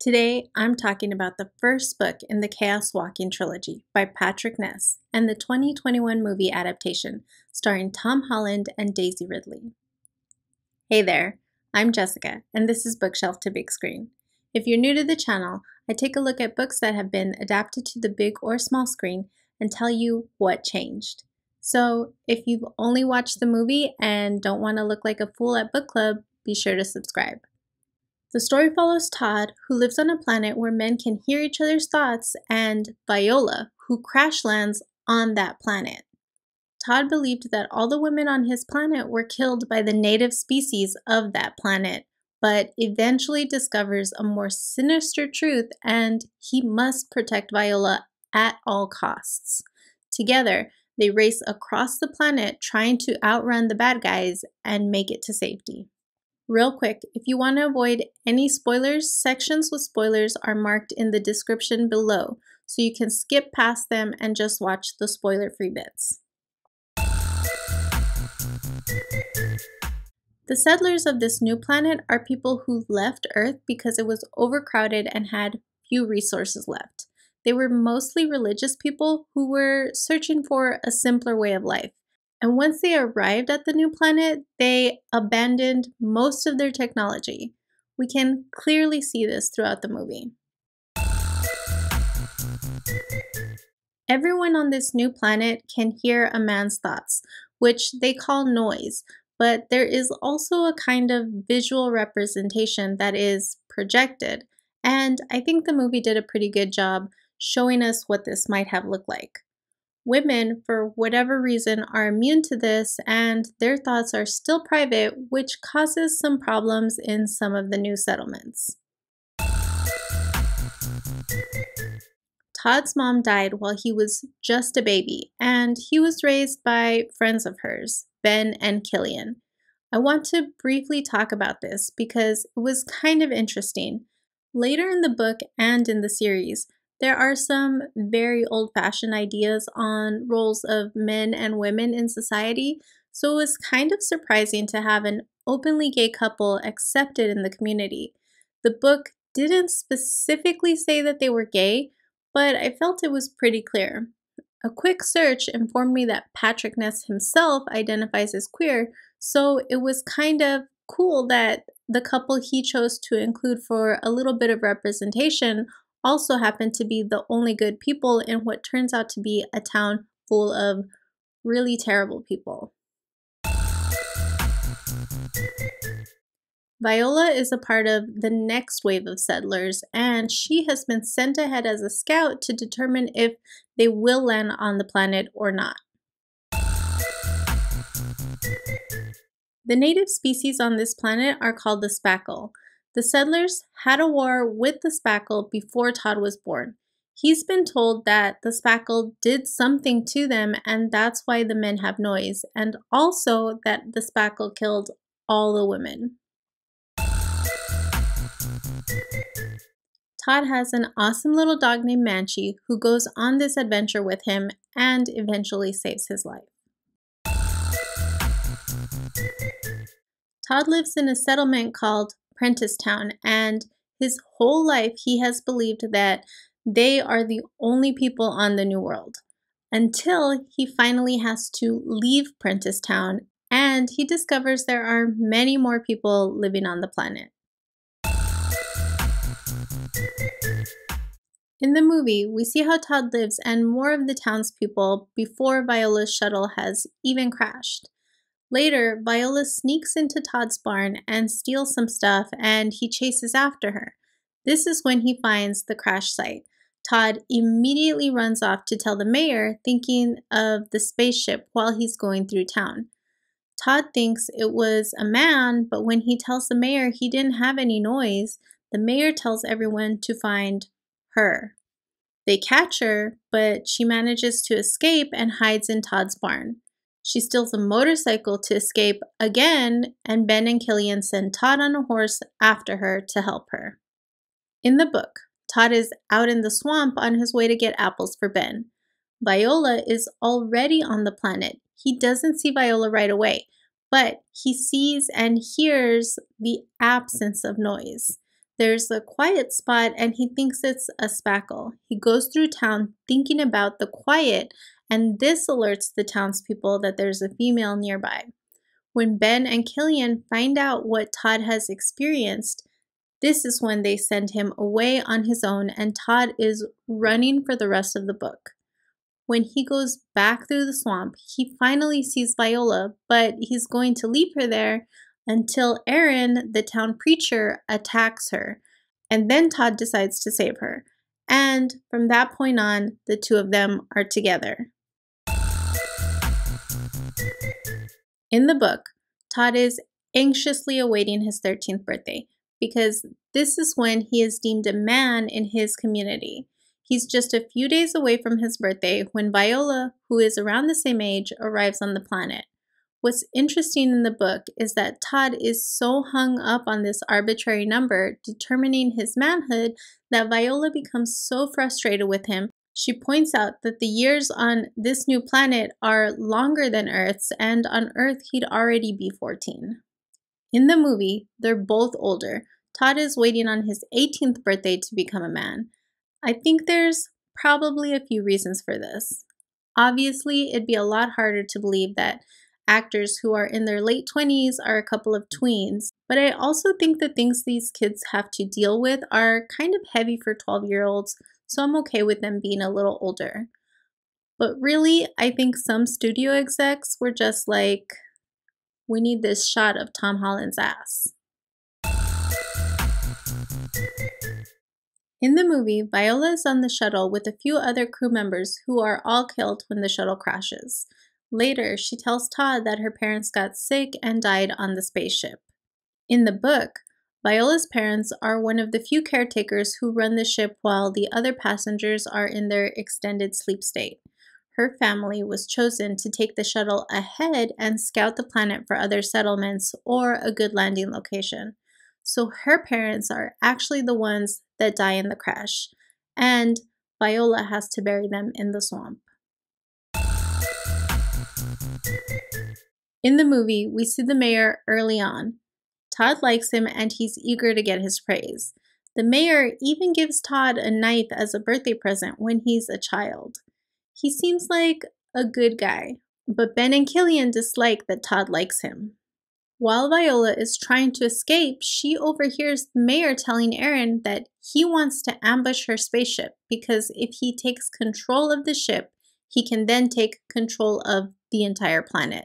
Today, I'm talking about the first book in the Chaos Walking trilogy by Patrick Ness and the 2021 movie adaptation starring Tom Holland and Daisy Ridley. Hey there, I'm Jessica, and this is Bookshelf to Big Screen. If you're new to the channel, I take a look at books that have been adapted to the big or small screen and tell you what changed. So if you've only watched the movie and don't want to look like a fool at book club, be sure to subscribe. The story follows Todd, who lives on a planet where men can hear each other's thoughts, and Viola, who crash lands on that planet. Todd believed that all the women on his planet were killed by the native species of that planet, but eventually discovers a more sinister truth and he must protect Viola at all costs. Together, they race across the planet trying to outrun the bad guys and make it to safety. Real quick, if you want to avoid any spoilers, sections with spoilers are marked in the description below, so you can skip past them and just watch the spoiler-free bits. The settlers of this new planet are people who left Earth because it was overcrowded and had few resources left. They were mostly religious people who were searching for a simpler way of life. And once they arrived at the new planet, they abandoned most of their technology. We can clearly see this throughout the movie. Everyone on this new planet can hear a man's thoughts, which they call noise, but there is also a kind of visual representation that is projected. And I think the movie did a pretty good job showing us what this might have looked like. Women, for whatever reason, are immune to this and their thoughts are still private, which causes some problems in some of the new settlements. Todd's mom died while he was just a baby, and he was raised by friends of hers, Ben and Killian. I want to briefly talk about this because it was kind of interesting. Later in the book and in the series, there are some very old-fashioned ideas on roles of men and women in society, so it was kind of surprising to have an openly gay couple accepted in the community. The book didn't specifically say that they were gay, but I felt it was pretty clear. A quick search informed me that Patrick Ness himself identifies as queer, so it was kind of cool that the couple he chose to include for a little bit of representation also happened to be the only good people in what turns out to be a town full of really terrible people. Viola is a part of the next wave of settlers, and she has been sent ahead as a scout to determine if they will land on the planet or not. The native species on this planet are called the Spackle. The settlers had a war with the Spackle before Todd was born. He's been told that the Spackle did something to them and that's why the men have noise, and also that the Spackle killed all the women. Todd has an awesome little dog named Manchee who goes on this adventure with him and eventually saves his life. Todd lives in a settlement called Prentisstown, and his whole life he has believed that they are the only people on the New World, until he finally has to leave Prentisstown and he discovers there are many more people living on the planet. In the movie, we see how Todd lives and more of the townspeople before Viola's shuttle has even crashed. Later, Viola sneaks into Todd's barn and steals some stuff, and he chases after her. This is when he finds the crash site. Todd immediately runs off to tell the mayor, thinking of the spaceship while he's going through town. Todd thinks it was a man, but when he tells the mayor he didn't have any noise, the mayor tells everyone to find her. They catch her, but she manages to escape and hides in Todd's barn. She steals a motorcycle to escape again, and Ben and Killian send Todd on a horse after her to help her. In the book, Todd is out in the swamp on his way to get apples for Ben. Viola is already on the planet. He doesn't see Viola right away, but he sees and hears the absence of noise. There's a quiet spot and he thinks it's a spackle. He goes through town thinking about the quiet, and this alerts the townspeople that there's a female nearby. When Ben and Killian find out what Todd has experienced, this is when they send him away on his own, and Todd is running for the rest of the book. When he goes back through the swamp, he finally sees Viola, but he's going to leave her there until Aaron, the town preacher, attacks her, and then Todd decides to save her. And from that point on, the two of them are together. In the book, Todd is anxiously awaiting his 13th birthday because this is when he is deemed a man in his community. He's just a few days away from his birthday when Viola, who is around the same age, arrives on the planet. What's interesting in the book is that Todd is so hung up on this arbitrary number determining his manhood that Viola becomes so frustrated with him. She points out that the years on this new planet are longer than Earth's, and on Earth he'd already be 14. In the movie, they're both older. Todd is waiting on his 18th birthday to become a man. I think there's probably a few reasons for this. Obviously, it'd be a lot harder to believe that actors who are in their late 20s are a couple of tweens, but I also think the things these kids have to deal with are kind of heavy for 12-year-olds, so I'm okay with them being a little older. But really, I think some studio execs were just like, we need this shot of Tom Holland's ass. In the movie, Viola is on the shuttle with a few other crew members who are all killed when the shuttle crashes. Later, she tells Todd that her parents got sick and died on the spaceship. In the book, Viola's parents are one of the few caretakers who run the ship while the other passengers are in their extended sleep state. Her family was chosen to take the shuttle ahead and scout the planet for other settlements or a good landing location. So her parents are actually the ones that die in the crash, and Viola has to bury them in the swamp. In the movie, we see the mayor early on. Todd likes him and he's eager to get his praise. The mayor even gives Todd a knife as a birthday present when he's a child. He seems like a good guy, but Ben and Killian dislike that Todd likes him. While Viola is trying to escape, she overhears the mayor telling Aaron that he wants to ambush her spaceship because if he takes control of the ship, he can then take control of the entire planet.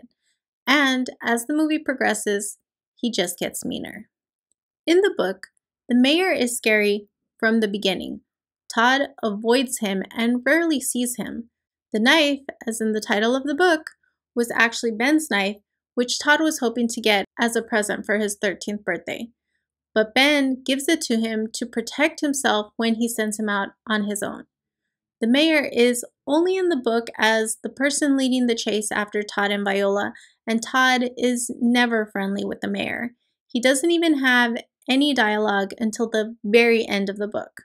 And as the movie progresses, he just gets meaner. In the book, the mayor is scary from the beginning. Todd avoids him and rarely sees him. The knife, as in the title of the book, was actually Ben's knife, which Todd was hoping to get as a present for his 13th birthday. But Ben gives it to him to protect himself when he sends him out on his own. The mayor is only in the book as the person leading the chase after Todd and Viola, and Todd is never friendly with the mayor. He doesn't even have any dialogue until the very end of the book.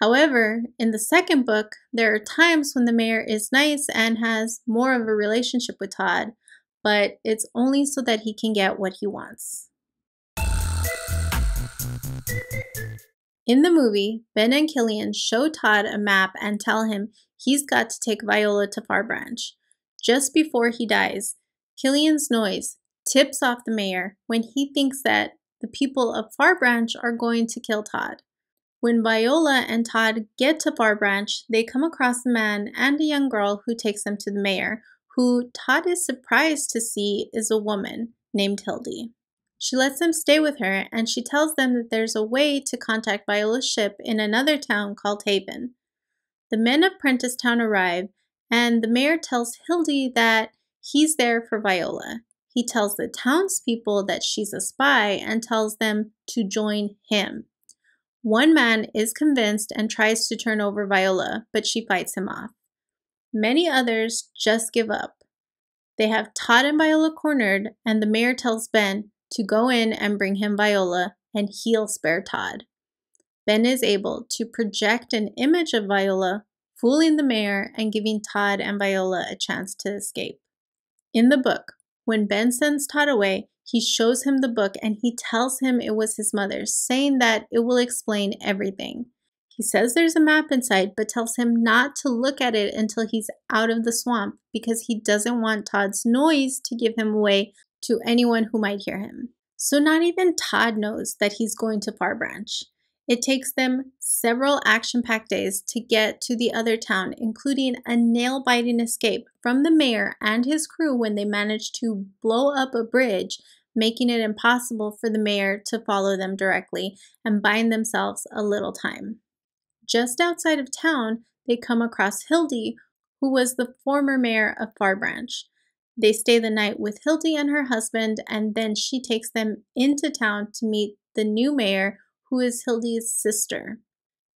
However, in the second book, there are times when the mayor is nice and has more of a relationship with Todd, but it's only so that he can get what he wants. In the movie, Ben and Killian show Todd a map and tell him he's got to take Viola to Farbranch. Just before he dies, Killian's noise tips off the mayor when he thinks that the people of Farbranch are going to kill Todd. When Viola and Todd get to Farbranch, they come across a man and a young girl who takes them to the mayor, who Todd is surprised to see is a woman named Hildy. She lets them stay with her, and she tells them that there's a way to contact Viola's ship in another town called Haven. The men of Prentisstown arrive, and the mayor tells Hildy that he's there for Viola. He tells the townspeople that she's a spy and tells them to join him. One man is convinced and tries to turn over Viola, but she fights him off. Many others just give up. They have Todd and Viola cornered, and the mayor tells Ben to go in and bring him Viola, and he'll spare Todd. Ben is able to project an image of Viola, fooling the mayor and giving Todd and Viola a chance to escape. In the book, when Ben sends Todd away, He shows him the book and he tells him it was his mother's, saying that it will explain everything. He says there's a map inside, but tells him not to look at it until he's out of the swamp because he doesn't want Todd's noise to give him away to anyone who might hear him. So not even Todd knows that he's going to Farbranch. It takes them several action-packed days to get to the other town, including a nail-biting escape from the mayor and his crew when they manage to blow up a bridge, making it impossible for the mayor to follow them directly and buying themselves a little time. Just outside of town, they come across Hildy, who was the former mayor of Farbranch. They stay the night with Hildy and her husband, and then she takes them into town to meet the new mayor, who is Hildy's sister.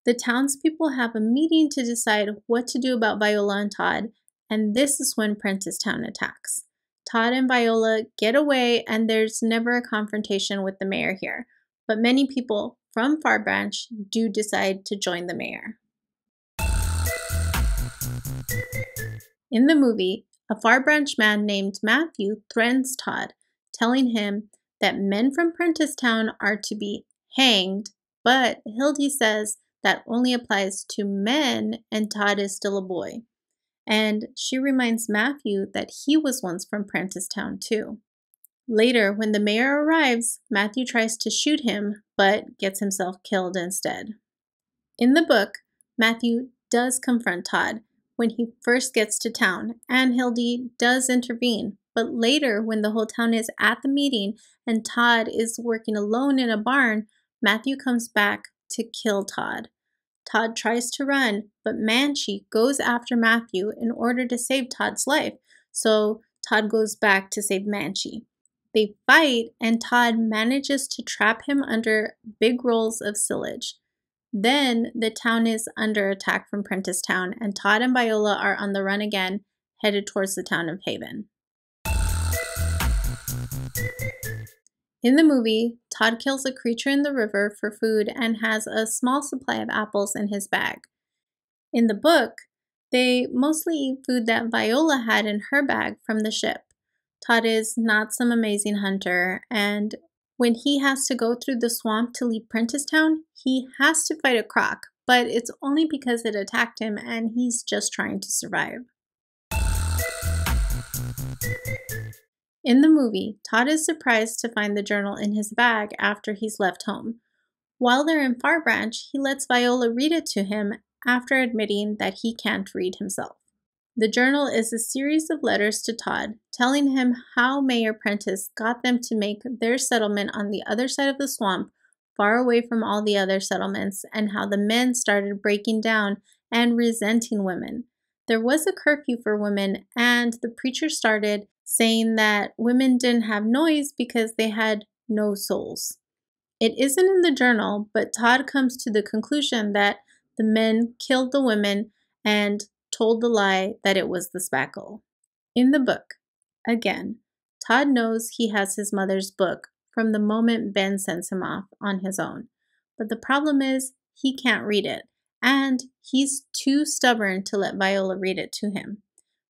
The townspeople have a meeting to decide what to do about Viola and Todd, and this is when Prentisstown attacks. Todd and Viola get away, and there's never a confrontation with the mayor here, but many people from Farbranch do decide to join the mayor. In the movie, a Farbranch man named Matthew threatens Todd, telling him that men from Prentisstown are to be hanged, but Hildy says that only applies to men and Todd is still a boy. And she reminds Matthew that he was once from Prentisstown too. Later, when the mayor arrives, Matthew tries to shoot him, but gets himself killed instead. In the book, Matthew does confront Todd when he first gets to town, and Hildy does intervene. But later, when the whole town is at the meeting and Todd is working alone in a barn, Matthew comes back to kill Todd. Todd tries to run, but Manchee goes after Matthew in order to save Todd's life, so Todd goes back to save Manchee. They fight, and Todd manages to trap him under big rolls of silage. Then the town is under attack from Prentisstown, and Todd and Viola are on the run again, headed towards the town of Haven. In the movie, Todd kills a creature in the river for food and has a small supply of apples in his bag. In the book, they mostly eat food that Viola had in her bag from the ship. Todd is not some amazing hunter, and when he has to go through the swamp to leave Prentisstown, he has to fight a croc, but it's only because it attacked him and he's just trying to survive. In the movie, Todd is surprised to find the journal in his bag after he's left home. While they're in Farbranch, he lets Viola read it to him after admitting that he can't read himself. The journal is a series of letters to Todd, telling him how Mayor Prentiss got them to make their settlement on the other side of the swamp, far away from all the other settlements, and how the men started breaking down and resenting women. There was a curfew for women, and the preacher started saying that women didn't have noise because they had no souls. It isn't in the journal, but Todd comes to the conclusion that the men killed the women and told the lie that it was the Spackle. In the book, again, Todd knows he has his mother's book from the moment Ben sends him off on his own, but the problem is he can't read it, and he's too stubborn to let Viola read it to him.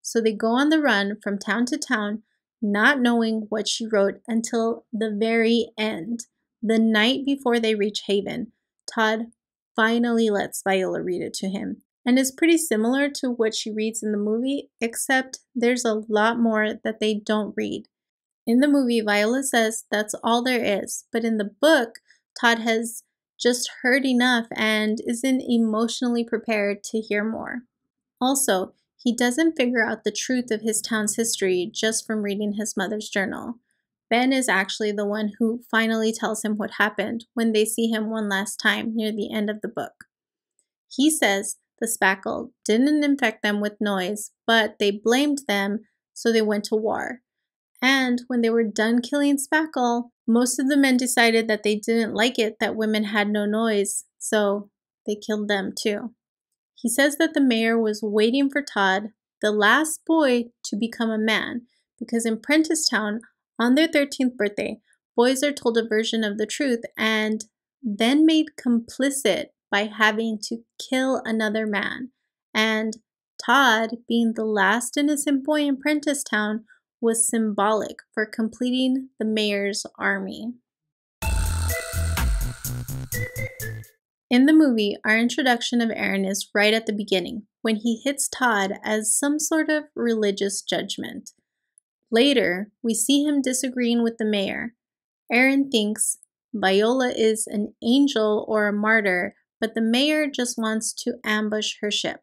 So they go on the run from town to town, not knowing what she wrote until the very end. The night before they reach Haven, Todd finally lets Viola read it to him, and is pretty similar to what she reads in the movie, except there's a lot more that they don't read. In the movie, Viola says that's all there is, but in the book, Todd has just heard enough and isn't emotionally prepared to hear more. Also, he doesn't figure out the truth of his town's history just from reading his mother's journal. Ben is actually the one who finally tells him what happened when they see him one last time near the end of the book. He says the Spackle didn't infect them with noise, but they blamed them, so they went to war. And when they were done killing Spackle, most of the men decided that they didn't like it that women had no noise, so they killed them too. He says that the mayor was waiting for Todd, the last boy, to become a man, because in Prentisstown, on their 13th birthday, boys are told a version of the truth and then made complicit by having to kill another man. And Todd, being the last innocent boy in Prentisstown, was symbolic for completing the mayor's army. In the movie, our introduction of Aaron is right at the beginning, when he hits Todd as some sort of religious judgment. Later, we see him disagreeing with the mayor. Aaron thinks Viola is an angel or a martyr, but the mayor just wants to ambush her ship.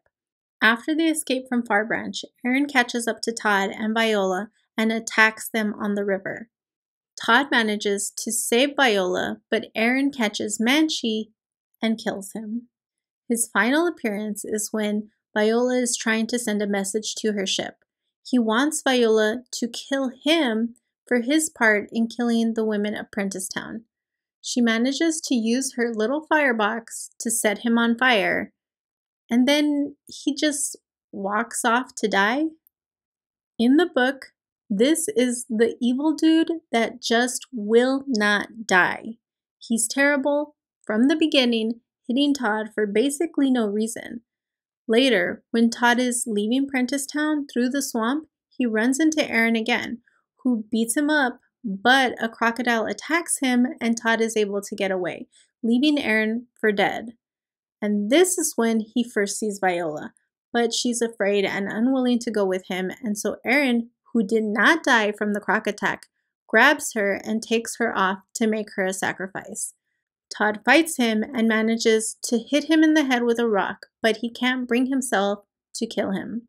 After they escape from Farbranch, Aaron catches up to Todd and Viola and attacks them on the river. Todd manages to save Viola, but Aaron catches Manchee and kills him. His final appearance is when Viola is trying to send a message to her ship. He wants Viola to kill him for his part in killing the women of Prentisstown. She manages to use her little firebox to set him on fire, and then he just walks off to die. In the book, this is the evil dude that just will not die. He's terrible from the beginning, hitting Todd for basically no reason. Later, when Todd is leaving Prentisstown through the swamp, he runs into Aaron again, who beats him up, but a crocodile attacks him and Todd is able to get away, leaving Aaron for dead. And this is when he first sees Viola, but she's afraid and unwilling to go with him, and so Aaron, who did not die from the croc attack, grabs her and takes her off to make her a sacrifice. Todd fights him and manages to hit him in the head with a rock, but he can't bring himself to kill him.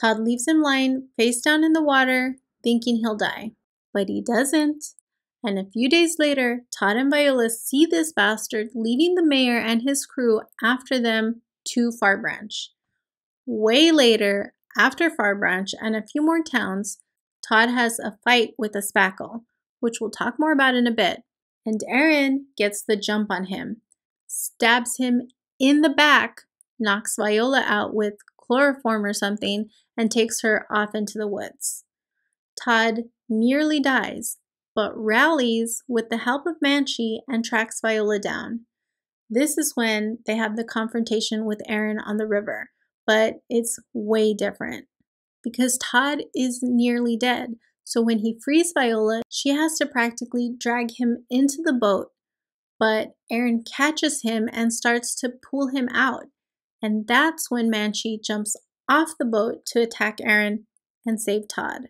Todd leaves him lying face down in the water, thinking he'll die, but he doesn't. And a few days later, Todd and Viola see this bastard leading the mayor and his crew after them to Farbranch. Way later, after Farbranch and a few more towns, Todd has a fight with the Spackle, which we'll talk more about in a bit. And Aaron gets the jump on him, stabs him in the back, knocks Viola out with chloroform or something, and takes her off into the woods. Todd nearly dies, but rallies with the help of Manchee and tracks Viola down. This is when they have the confrontation with Aaron on the river, but it's way different because Todd is nearly dead. So when he frees Viola, she has to practically drag him into the boat, but Aaron catches him and starts to pull him out. And that's when Manchee jumps off the boat to attack Aaron and save Todd.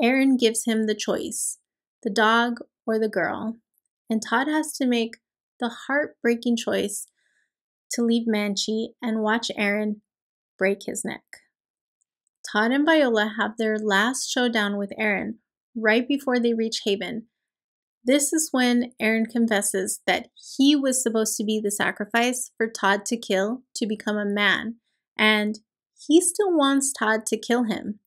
Aaron gives him the choice, the dog or the girl. And Todd has to make the heartbreaking choice to leave Manchee and watch Aaron break his neck. Todd and Viola have their last showdown with Aaron right before they reach Haven. This is when Aaron confesses that he was supposed to be the sacrifice for Todd to kill to become a man, and he still wants Todd to kill him.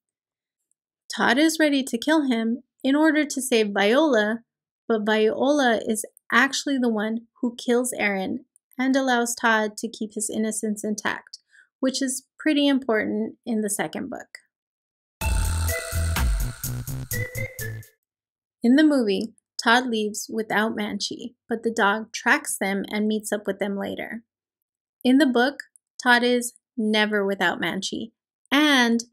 Todd is ready to kill him in order to save Viola, but Viola is actually the one who kills Aaron and allows Todd to keep his innocence intact, which is pretty important in the second book. In the movie, Todd leaves without Manchee, but the dog tracks them and meets up with them later. In the book, Todd is never without Manchee, and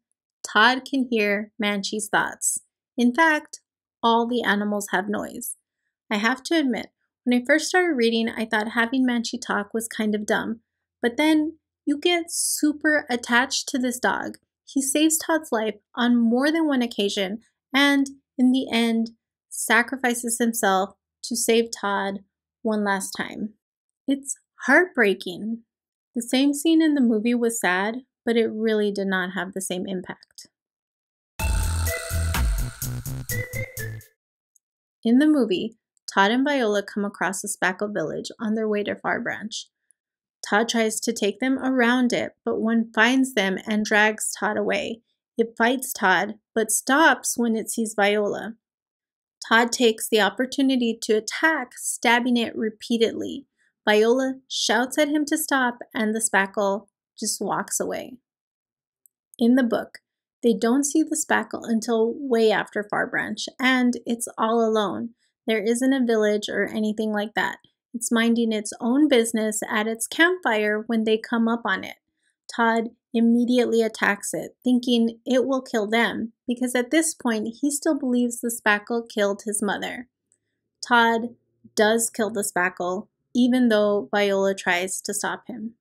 Todd can hear Manchee's thoughts. In fact, all the animals have noise. I have to admit, when I first started reading, I thought having Manchee talk was kind of dumb, but then you get super attached to this dog. He saves Todd's life on more than one occasion and, in the end, sacrifices himself to save Todd one last time. It's heartbreaking. The same scene in the movie was sad, but it really did not have the same impact. In the movie, Todd and Viola come across the Spackle village on their way to Farbranch. Todd tries to take them around it, but one finds them and drags Todd away. It fights Todd, but stops when it sees Viola. Todd takes the opportunity to attack, stabbing it repeatedly. Viola shouts at him to stop, and the Spackle just walks away. In the book, they don't see the Spackle until way after Farbranch, and it's all alone. There isn't a village or anything like that. It's minding its own business at its campfire when they come up on it. Todd immediately attacks it, thinking it will kill them, because at this point he still believes the Spackle killed his mother. Todd does kill the Spackle, even though Viola tries to stop him.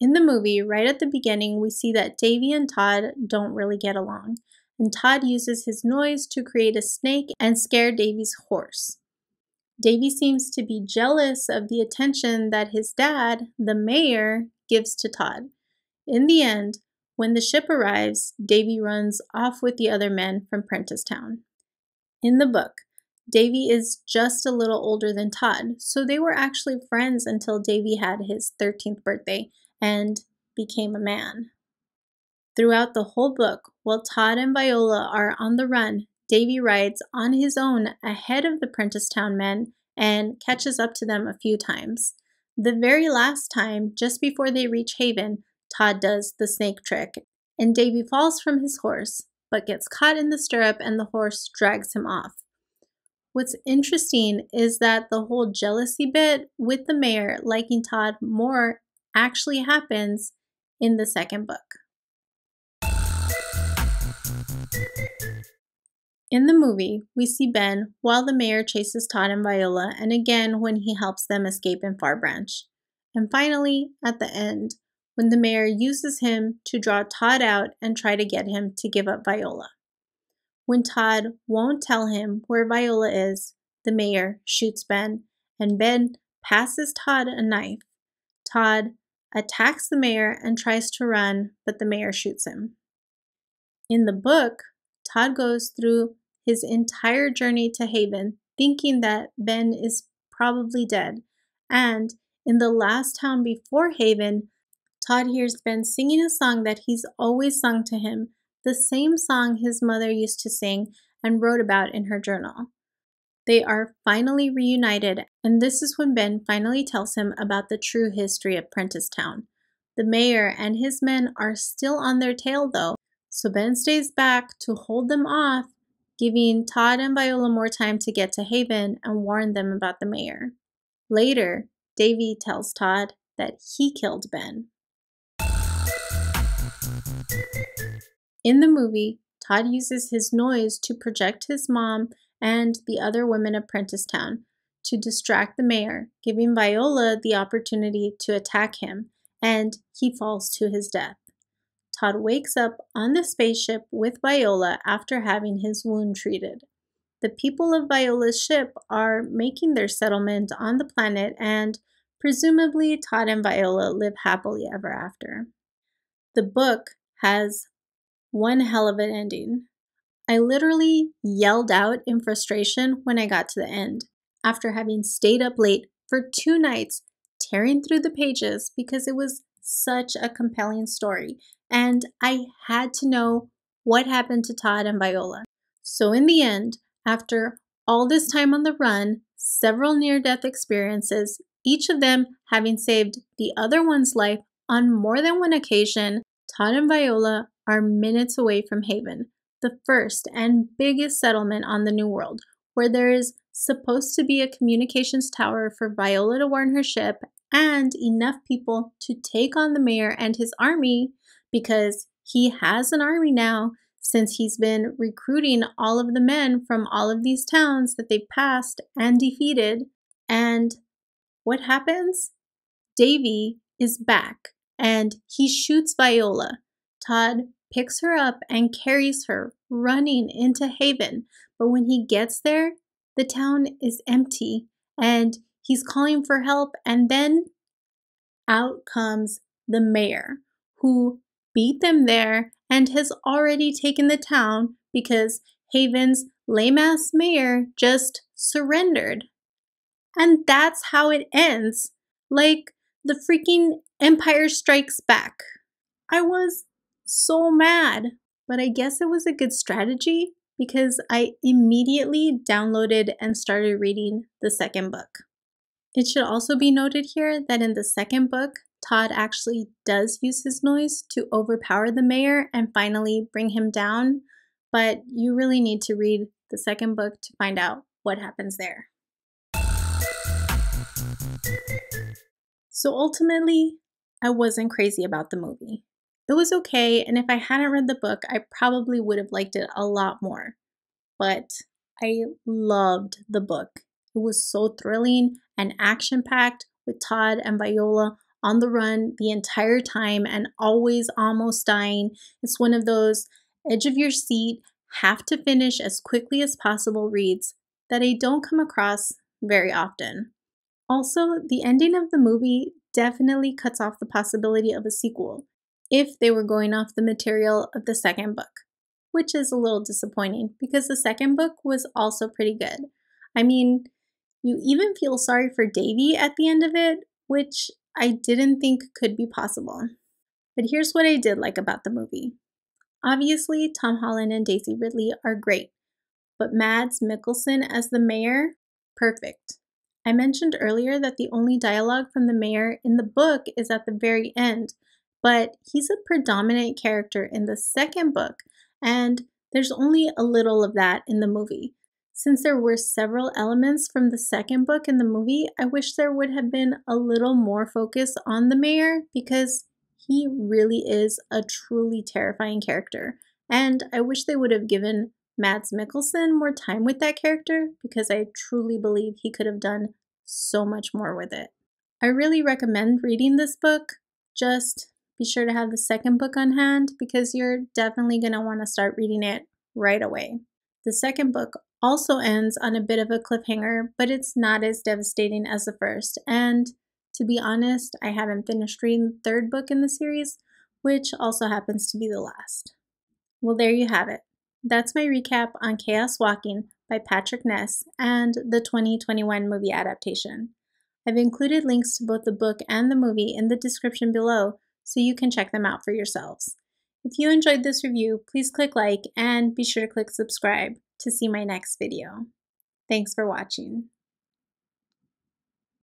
In the movie, right at the beginning, we see that Davy and Todd don't really get along, and Todd uses his noise to create a snake and scare Davy's horse. Davy seems to be jealous of the attention that his dad, the mayor, gives to Todd. In the end, when the ship arrives, Davy runs off with the other men from Prentisstown. In the book, Davy is just a little older than Todd, so they were actually friends until Davy had his 13th birthday and became a man. Throughout the whole book, while Todd and Viola are on the run, Davy rides on his own ahead of the Prentisstown men and catches up to them a few times. The very last time, just before they reach Haven, Todd does the snake trick, and Davy falls from his horse, but gets caught in the stirrup and the horse drags him off. What's interesting is that the whole jealousy bit with the mayor liking Todd more actually happens in the second book. In the movie, we see Ben while the mayor chases Todd and Viola, and again when he helps them escape in Farbranch. And finally, at the end, when the mayor uses him to draw Todd out and try to get him to give up Viola. When Todd won't tell him where Viola is, the mayor shoots Ben, and Ben passes Todd a knife. Todd attacks the mayor and tries to run, but the mayor shoots him. In the book, Todd goes through his entire journey to Haven, thinking that Ben is probably dead. And in the last town before Haven, Todd hears Ben singing a song that he's always sung to him, the same song his mother used to sing and wrote about in her journal. They are finally reunited, and this is when Ben finally tells him about the true history of Prentisstown. The mayor and his men are still on their tail though, so Ben stays back to hold them off, giving Todd and Viola more time to get to Haven and warn them about the mayor. Later, Davy tells Todd that he killed Ben. In the movie, Todd uses his noise to project his mom and the other women of Prentisstown to distract the mayor, giving Viola the opportunity to attack him, and he falls to his death. Todd wakes up on the spaceship with Viola after having his wound treated. The people of Viola's ship are making their settlement on the planet, and presumably Todd and Viola live happily ever after. The book has one hell of an ending. I literally yelled out in frustration when I got to the end, after having stayed up late for 2 nights tearing through the pages because it was such a compelling story, and I had to know what happened to Todd and Viola. So in the end, after all this time on the run, several near-death experiences, each of them having saved the other one's life on more than one occasion, Todd and Viola are minutes away from Haven, the first and biggest settlement on the New World, where there is supposed to be a communications tower for Viola to warn her ship and enough people to take on the mayor and his army, because he has an army now since he's been recruiting all of the men from all of these towns that they've passed and defeated. And what happens? Davy is back and he shoots Viola. Todd picks her up and carries her, running into Haven. But when he gets there, the town is empty and he's calling for help, and then out comes the mayor, who beat them there and has already taken the town because Haven's lame-ass mayor just surrendered. And that's how it ends. Like the freaking Empire Strikes Back. I was so mad, but I guess it was a good strategy because I immediately downloaded and started reading the second book. It should also be noted here that in the second book, Todd actually does use his noise to overpower the mayor and finally bring him down, but you really need to read the second book to find out what happens there. So ultimately, I wasn't crazy about the movie. It was okay, and if I hadn't read the book, I probably would have liked it a lot more. But I loved the book. It was so thrilling and action-packed, with Todd and Viola on the run the entire time and always almost dying. It's one of those edge-of-your-seat, have-to-finish as quickly as possible reads that I don't come across very often. Also, the ending of the movie definitely cuts off the possibility of a sequel, if they were going off the material of the second book, which is a little disappointing because the second book was also pretty good. I mean, you even feel sorry for Davy at the end of it, which I didn't think could be possible. But here's what I did like about the movie. Obviously, Tom Holland and Daisy Ridley are great, but Mads Mikkelsen as the mayor, perfect. I mentioned earlier that the only dialogue from the mayor in the book is at the very end, but he's a predominant character in the second book, and there's only a little of that in the movie. Since there were several elements from the second book in the movie, I wish there would have been a little more focus on the mayor because he really is a truly terrifying character. And I wish they would have given Mads Mikkelsen more time with that character because I truly believe he could have done so much more with it. I really recommend reading this book. Just be sure to have the second book on hand because you're definitely going to want to start reading it right away. The second book also ends on a bit of a cliffhanger, but it's not as devastating as the first. And to be honest, I haven't finished reading the third book in the series, which also happens to be the last. Well, there you have it. That's my recap on Chaos Walking by Patrick Ness and the 2021 movie adaptation. I've included links to both the book and the movie in the description below so you can check them out for yourselves. If you enjoyed this review, please click like and be sure to click subscribe to see my next video. Thanks for watching.